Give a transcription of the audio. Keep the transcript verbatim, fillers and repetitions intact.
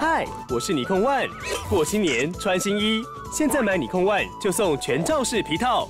嗨，我是Nikon One，过新年穿新衣，现在买Nikon One就送全罩式皮套。